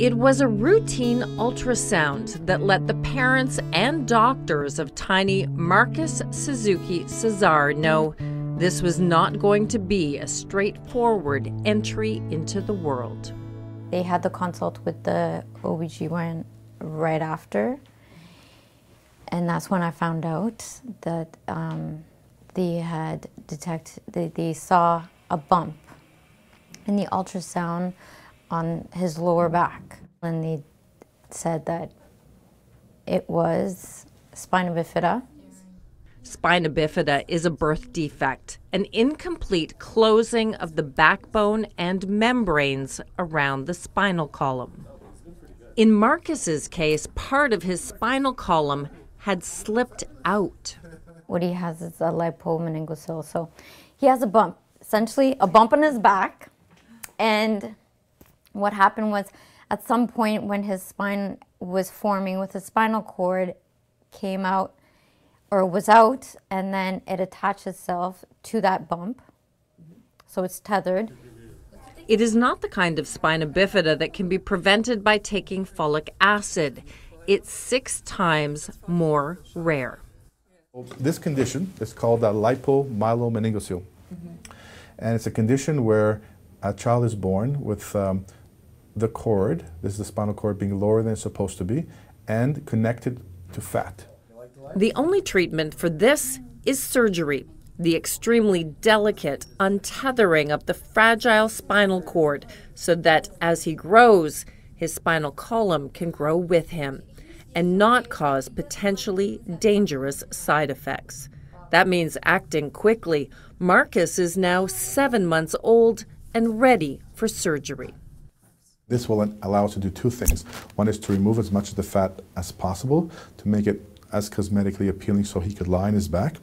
It was a routine ultrasound that let the parents and doctors of tiny Marcus Suzuki Cesar know this was not going to be a straightforward entry into the world. They had the consult with the OBGYN right after, and that's when I found out that they saw a bump in the ultrasound on his lower back, and they said that it was spina bifida. Spina bifida is a birth defect, an incomplete closing of the backbone and membranes around the spinal column. In Marcus's case, part of his spinal column had slipped out. What he has is a lipomeningocele, so he has a bump, essentially a bump on his back, and what happened was, at some point when his spine was forming with the spinal cord came out, or was out, and then it attached itself to that bump, so it's tethered. It is not the kind of spina bifida that can be prevented by taking folic acid. It's 6 times more rare. This condition is called a lipomyelomeningocele, and it's a condition where a child is born with the cord, this is the spinal cord, being lower than it's supposed to be and connected to fat. The only treatment for this is surgery, the extremely delicate untethering of the fragile spinal cord so that as he grows, his spinal column can grow with him and not cause potentially dangerous side effects. That means acting quickly. Marcus is now 7 months old and ready for surgery. This will allow us to do 2 things. One is to remove as much of the fat as possible to make it as cosmetically appealing so he could lie on his back.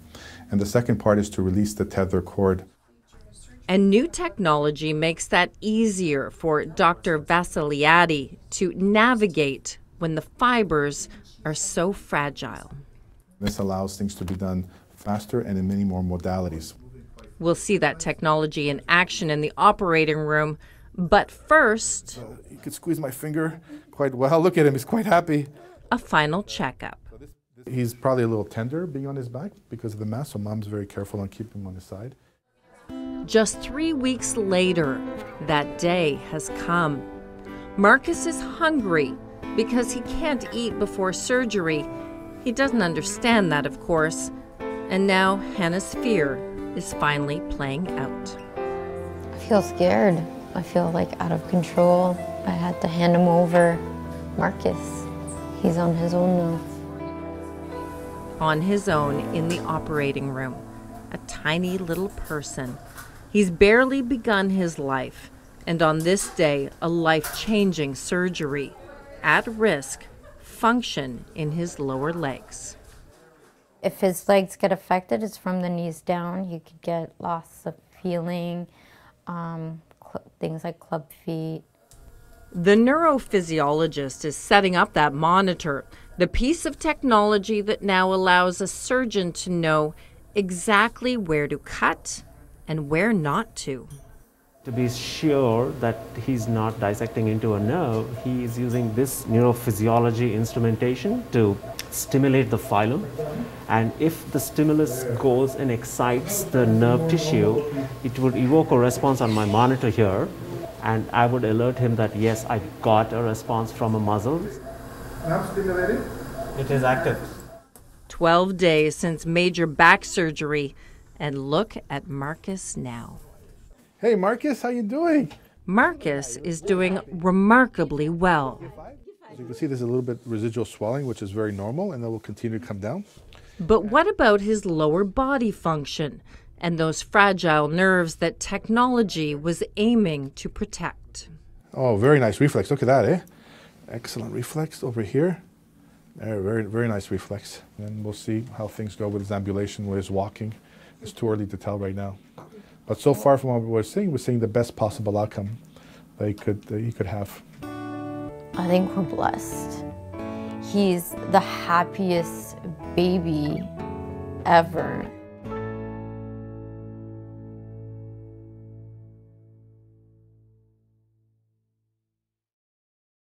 And the second part is to release the tether cord. And new technology makes that easier for Dr. Vassiliadi to navigate when the fibers are so fragile. This allows things to be done faster and in many more modalities. We'll see that technology in action in the operating room. But first, you could squeeze my finger quite well. Look at him, he's quite happy. A final checkup. He's probably a little tender being on his back because of the mass, so mom's very careful on keeping him on his side. Just 3 weeks later, that day has come. Marcus is hungry because he can't eat before surgery. He doesn't understand that, of course. And now Hannah's fear is finally playing out. I feel scared. I feel like out of control. I had to hand him over. Marcus, he's on his own now. On his own in the operating room, a tiny little person. He's barely begun his life, and on this day, a life-changing surgery. At risk, function in his lower legs. If his legs get affected, it's from the knees down. He could get loss of feeling. Things like club feet. The neurophysiologist is setting up that monitor, the piece of technology that now allows a surgeon to know exactly where to cut and where not to. To be sure that he's not dissecting into a nerve, he is using this neurophysiology instrumentation to stimulate the phylum, and if the stimulus goes and excites the nerve tissue, it would evoke a response on my monitor here, and I would alert him that yes, I got a response from a muscle. Nerve stimulated? It is active. 12 days since major back surgery, and look at Marcus now. Hey Marcus, how you doing? Marcus is doing remarkably well. As you can see, there's a little bit residual swelling, which is very normal, and that will continue to come down. But what about his lower body function and those fragile nerves that technology was aiming to protect? Oh, very nice reflex. Look at that, eh? Excellent reflex over here. Very, very nice reflex. And we'll see how things go with his ambulation, with his walking. It's too early to tell right now. But so far from what we're seeing the best possible outcome that he could have. I think we're blessed. He's the happiest baby ever.